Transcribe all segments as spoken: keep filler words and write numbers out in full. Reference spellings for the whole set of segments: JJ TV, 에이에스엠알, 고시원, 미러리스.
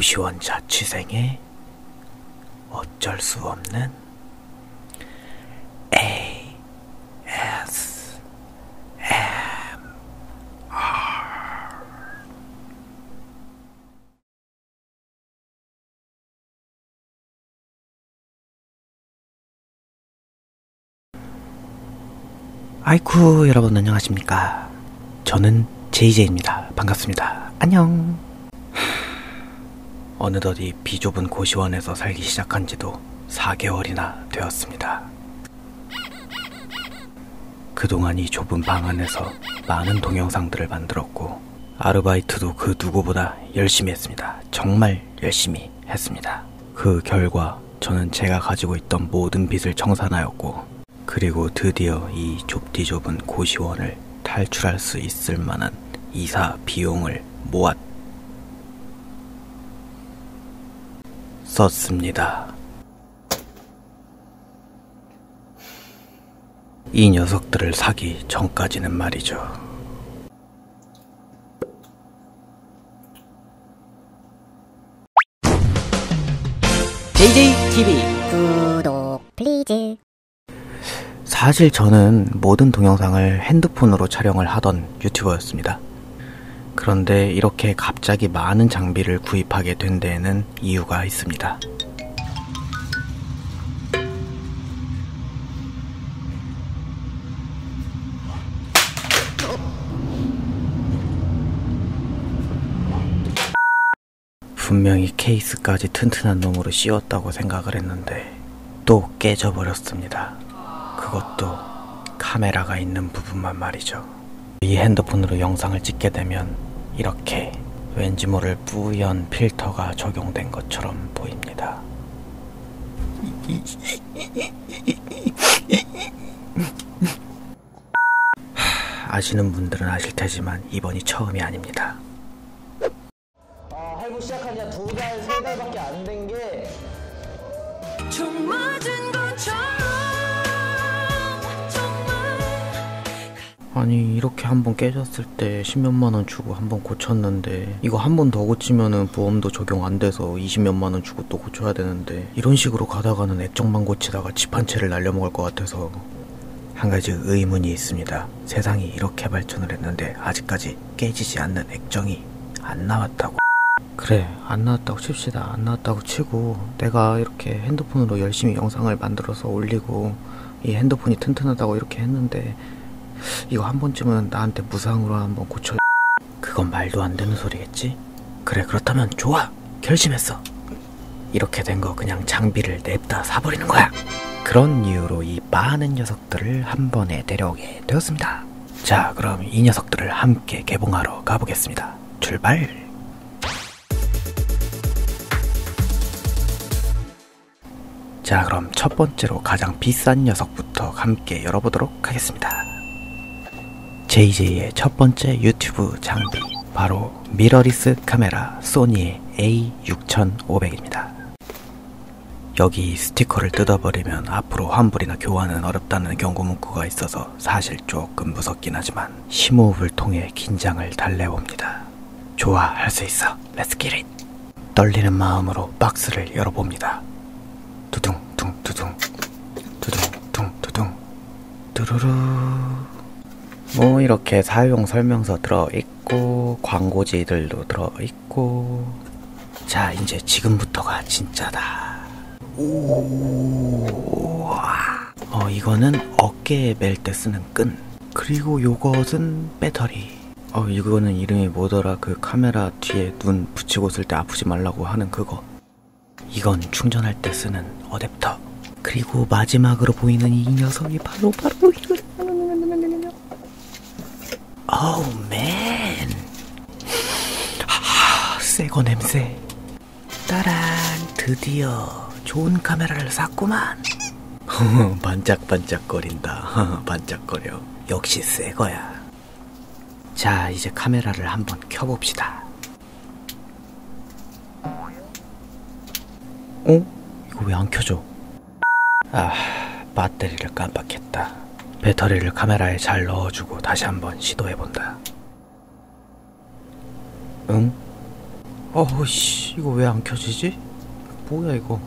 도시원 자취생의 어쩔 수 없는 에이 에스 엠 알. 아이쿠 여러분 안녕하십니까? 저는 제이제이입니다. 반갑습니다. 안녕. 어느덧 이 비좁은 고시원에서 살기 시작한 지도 사 개월이나 되었습니다. 그동안 이 좁은 방 안에서 많은 동영상들을 만들었고 아르바이트도 그 누구보다 열심히 했습니다. 정말 열심히 했습니다. 그 결과 저는 제가 가지고 있던 모든 빚을 청산하였고 그리고 드디어 이 좁디좁은 고시원을 탈출할 수 있을 만한 이사 비용을 모았다. 썼습니다. 이 녀석들을 사기 전까지는 말이죠. 제이제이 티비 구독 플리즈. 사실 저는 모든 동영상을 핸드폰으로 촬영을 하던 유튜버였습니다. 그런데 이렇게 갑자기 많은 장비를 구입하게 된 데에는 이유가 있습니다. 분명히 케이스까지 튼튼한 놈으로 씌웠다고 생각을 했는데 또 깨져버렸습니다. 그것도 카메라가 있는 부분만 말이죠. 이 핸드폰으로 영상을 찍게 되면 이렇게 왠지 모를 뿌연 필터가 적용된 것처럼 보입니다. 아시는 분들은 아실 테지만 이번이 처음이 아닙니다. 아, 할부 시작한 지 두 달, 세 달밖에 안 된 게 총 맞은 것처럼 아니 이렇게 한번 깨졌을 때 십몇만원 주고 한번 고쳤는데 이거 한번 더 고치면은 보험도 적용 안 돼서 이십몇만원 주고 또 고쳐야 되는데 이런 식으로 가다가는 액정만 고치다가 집 한 채를 날려먹을 것 같아서 한 가지 의문이 있습니다. 세상이 이렇게 발전을 했는데 아직까지 깨지지 않는 액정이 안 나왔다고. 그래 안 나왔다고 칩시다. 안 나왔다고 치고 내가 이렇게 핸드폰으로 열심히 영상을 만들어서 올리고 이 핸드폰이 튼튼하다고 이렇게 했는데 이거 한 번쯤은 나한테 무상으로 한번 고쳐. 그건 말도 안 되는 소리겠지? 그래 그렇다면 좋아! 결심했어! 이렇게 된 거 그냥 장비를 냅다 사버리는 거야! 그런 이유로 이 많은 녀석들을 한 번에 데려오게 되었습니다. 자 그럼 이 녀석들을 함께 개봉하러 가보겠습니다. 출발! 자 그럼 첫 번째로 가장 비싼 녀석부터 함께 열어보도록 하겠습니다. 제이제이의 첫 번째 유튜브 장비 바로 미러리스 카메라 소니의 에이 육천오백입니다. 여기 스티커를 뜯어버리면 앞으로 환불이나 교환은 어렵다는 경고 문구가 있어서 사실 조금 무섭긴 하지만 심호흡을 통해 긴장을 달래봅니다. 좋아 할 수 있어. Let's get it. 떨리는 마음으로 박스를 열어봅니다. 두둥둥 두둥 두둥둥 두둥 두루루. 뭐 이렇게 사용 설명서 들어있고 광고지들도 들어있고. 자 이제 지금부터가 진짜다. 오와. 어 이거는 어깨에 멜 때 쓰는 끈. 그리고 요것은 배터리. 어 이거는 이름이 뭐더라. 그 카메라 뒤에 눈 붙이고 쓸 때 아프지 말라고 하는 그거. 이건 충전할 때 쓰는 어댑터. 그리고 마지막으로 보이는 이 녀석이 바로 바로 오우 맨! 하하 새거 냄새. 따란 드디어 좋은 카메라를 샀구만. 반짝반짝거린다. 반짝거려. 역시 새거야. 자 이제 카메라를 한번 켜봅시다. 어? 이거 왜 안 켜져? 아 배터리를 깜빡했다. 배터리를 카메라에 잘 넣어주고 다시 한번 시도해본다. 응? 어우 씨, 이거 왜 안 켜지지? 뭐야 이거.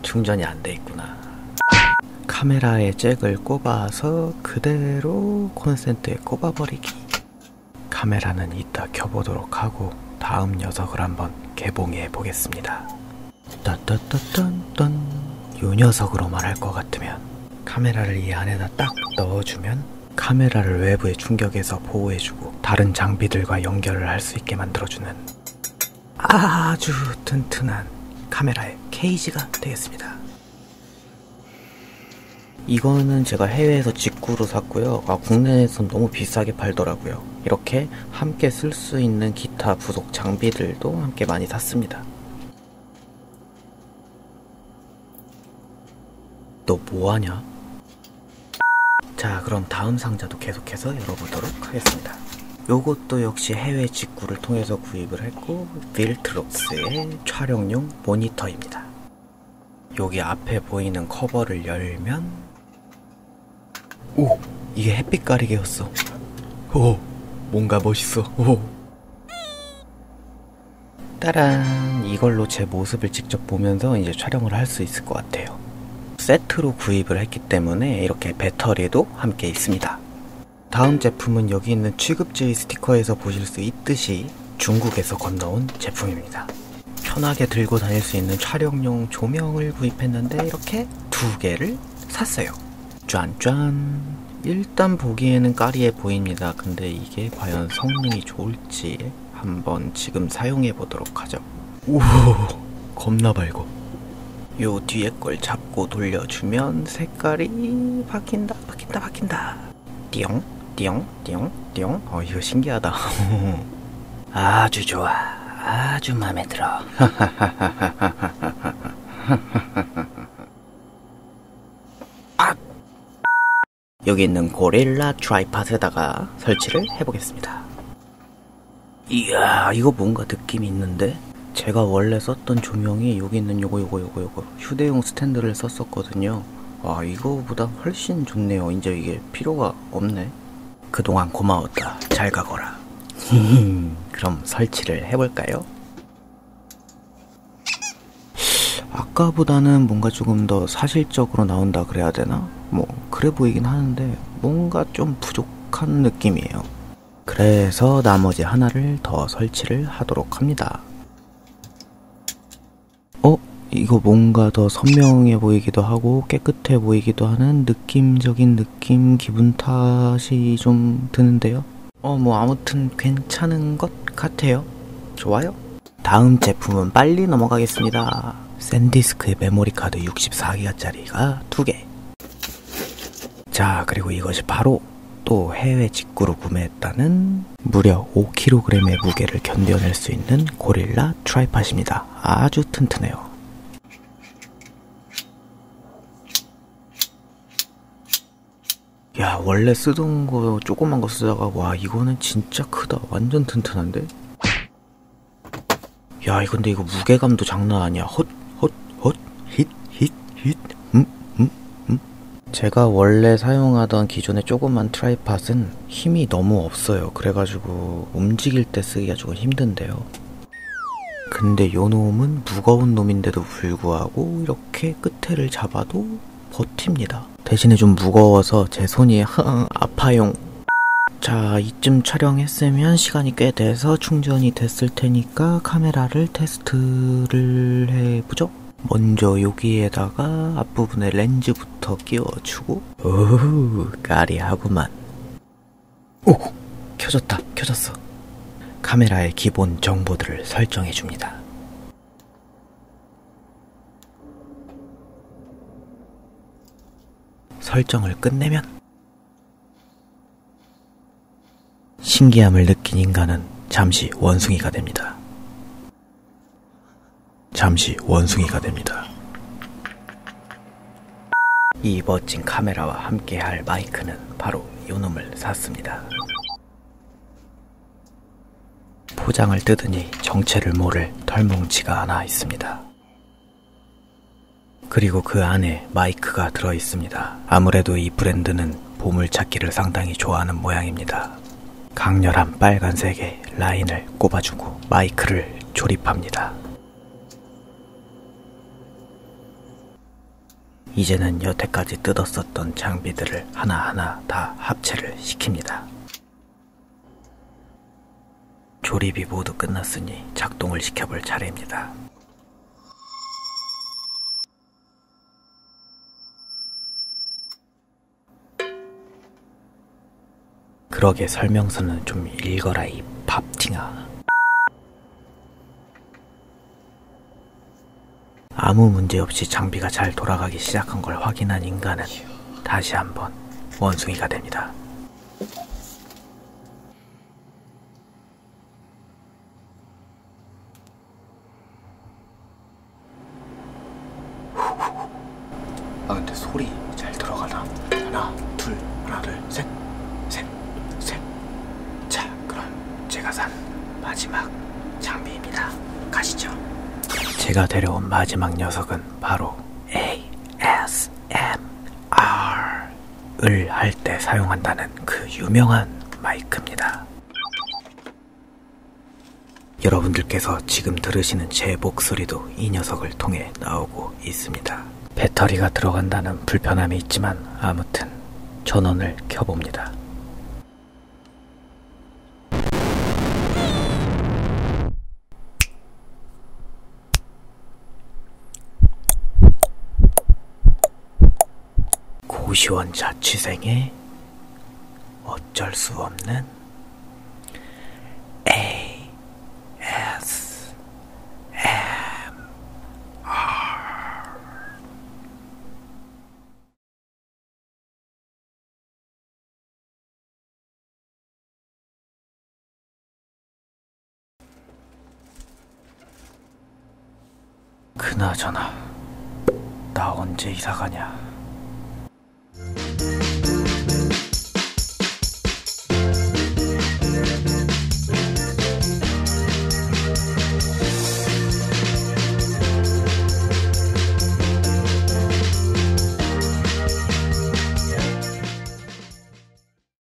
충전이 안 돼 있구나. 카메라에 잭을 꼽아서 그대로 콘센트에 꼽아버리기. 카메라는 이따 켜보도록 하고 다음 녀석을 한번 개봉해 보겠습니다. 딴딴딴딴. 요 녀석으로 말할 것 같으면 카메라를 이 안에다 딱 넣어주면 카메라를 외부의 충격에서 보호해주고 다른 장비들과 연결을 할 수 있게 만들어주는 아주 튼튼한 카메라의 케이지가 되겠습니다. 이거는 제가 해외에서 직구로 샀고요. 아, 국내에선 너무 비싸게 팔더라고요. 이렇게 함께 쓸 수 있는 기타 부속 장비들도 함께 많이 샀습니다. 너 뭐하냐? 자, 그럼 다음 상자도 계속해서 열어보도록 하겠습니다. 요것도 역시 해외 직구를 통해서 구입을 했고 빌트록스의 촬영용 모니터입니다. 여기 앞에 보이는 커버를 열면 오! 이게 햇빛 가리개였어. 오! 뭔가 멋있어. 오! 따란! 이걸로 제 모습을 직접 보면서 이제 촬영을 할 수 있을 것 같아요. 세트로 구입을 했기 때문에 이렇게 배터리도 함께 있습니다. 다음 제품은 여기 있는 취급제의 스티커에서 보실 수 있듯이 중국에서 건너온 제품입니다. 편하게 들고 다닐 수 있는 촬영용 조명을 구입했는데 이렇게 두 개를 샀어요. 짠짠! 일단 보기에는 까리해 보입니다. 근데 이게 과연 성능이 좋을지 한번 지금 사용해 보도록 하죠. 오, 겁나 밝어. 요 뒤에 걸 잡고 돌려주면 색깔이 바뀐다 바뀐다 바뀐다. 띠용 띠용 띠용 띠용. 어, 이거 신기하다. 아주 좋아. 아주 마음에 들어. 여기 있는 고릴라 트라이팟에다가 설치를 해보겠습니다. 이야, 이거 뭔가 느낌이 있는데? 제가 원래 썼던 조명이 여기 있는 요거 요거 요거 요거 휴대용 스탠드를 썼었거든요. 와, 이거보다 훨씬 좋네요. 이제 이게 필요가 없네. 그동안 고마웠다. 잘 가거라. 그럼 설치를 해볼까요? 아까보다는 뭔가 조금 더 사실적으로 나온다 그래야 되나? 뭐 그래 보이긴 하는데 뭔가 좀 부족한 느낌이에요. 그래서 나머지 하나를 더 설치를 하도록 합니다. 어? 이거 뭔가 더 선명해 보이기도 하고 깨끗해 보이기도 하는 느낌적인 느낌, 기분 탓이 좀 드는데요. 어, 뭐 아무튼 괜찮은 것 같아요. 좋아요. 다음 제품은 빨리 넘어가겠습니다. 샌디스크의 메모리 카드 육십사 기가짜리가 두 개. 자, 그리고 이것이 바로 또 해외 직구로 구매했다는 무려 오 킬로그램의 무게를 견뎌낼 수 있는 고릴라 트라이팟입니다. 아주 튼튼해요. 야, 원래 쓰던 거 조그만 거 쓰다가 와, 이거는 진짜 크다. 완전 튼튼한데? 야, 근데 이거 무게감도 장난 아니야. 헛, 헛, 헛, 힛, 힛, 힛. 음? 제가 원래 사용하던 기존의 조그만 트라이팟은 힘이 너무 없어요. 그래가지고 움직일 때 쓰기가 조금 힘든데요. 근데 요 놈은 무거운 놈인데도 불구하고 이렇게 끝에를 잡아도 버팁니다. 대신에 좀 무거워서 제 손이 아파용. 자, 이쯤 촬영했으면 시간이 꽤 돼서 충전이 됐을 테니까 카메라를 테스트를 해보죠. 먼저 여기에다가 앞부분에 렌즈부터 끼워주고. 오우, 까리하구만. 오! 켜졌다. 켜졌어. 카메라의 기본 정보들을 설정해줍니다. 설정을 끝내면 신기함을 느낀 인간은 잠시 원숭이가 됩니다. 잠시 원숭이가 됩니다. 이 멋진 카메라와 함께 할 마이크는 바로 요놈을 샀습니다. 포장을 뜯으니 정체를 모를 털뭉치가 하나 있습니다. 그리고 그 안에 마이크가 들어있습니다. 아무래도 이 브랜드는 보물찾기를 상당히 좋아하는 모양입니다. 강렬한 빨간색의 라인을 꼽아주고 마이크를 조립합니다. 이제는 여태까지 뜯었었던 장비들을 하나하나 다 합체를 시킵니다. 조립이 모두 끝났으니 작동을 시켜볼 차례입니다. 그러게 설명서는 좀 읽어라 이 밥팅아. 아무 문제 없이 장비가 잘 돌아가기 시작한 걸 확인한 인간은 다시 한번 원숭이가 됩니다. 아 근데 소리 잘 들어가나? 하나, 둘, 하나, 둘, 셋, 셋, 셋. 자, 그럼 제가 산 마지막 장비입니다. 가시죠. 제가 데려온 마지막 녀석은 바로 에이에스엠알을 할 때 사용한다는 그 유명한 마이크입니다. 여러분들께서 지금 들으시는 제 목소리도 이 녀석을 통해 나오고 있습니다. 배터리가 들어간다는 불편함이 있지만 아무튼 전원을 켜봅니다. 고시원 자취생의 어쩔 수 없는 그나저나 나 언제 이사가냐.